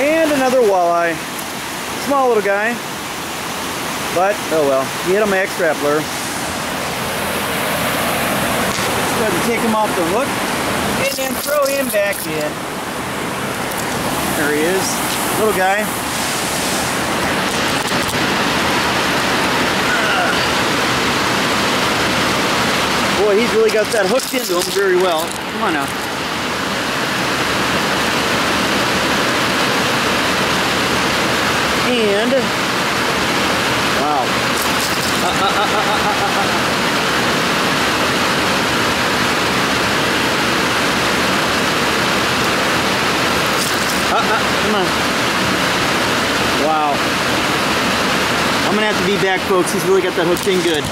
And another walleye. Small little guy. But, oh well. He hit on my X-Trap lure. Just going to take him off the hook. And then throw him back in. There he is. Little guy. Boy, he's really got that hooked into him very well. Come on now. And, wow. Come on. Wow. I'm going to have to be back, folks. He's really got that hooked in good.